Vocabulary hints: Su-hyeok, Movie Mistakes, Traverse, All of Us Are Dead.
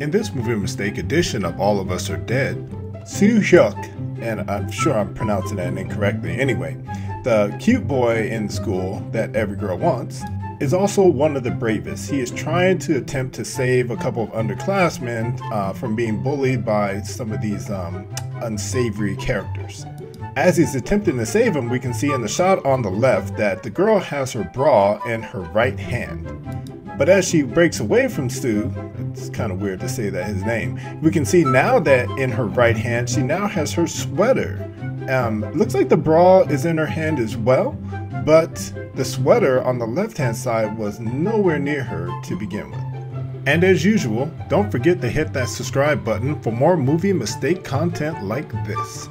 In this movie mistake edition of All of Us Are Dead, Su-hyeok, and I'm sure I'm pronouncing that incorrectly anyway, the cute boy in school that every girl wants, is also one of the bravest. He is trying to attempt to save a couple of underclassmen from being bullied by some of these unsavory characters. As he's attempting to save him, we can see in the shot on the left that the girl has her bra in her right hand. But as she breaks away from Su, it's kind of weird to say that his name, we can see now that in her right hand, she now has her sweater. Looks like the bra is in her hand as well, but the sweater on the left-hand side was nowhere near her to begin with. And as usual, don't forget to hit that subscribe button for more movie mistake content like this.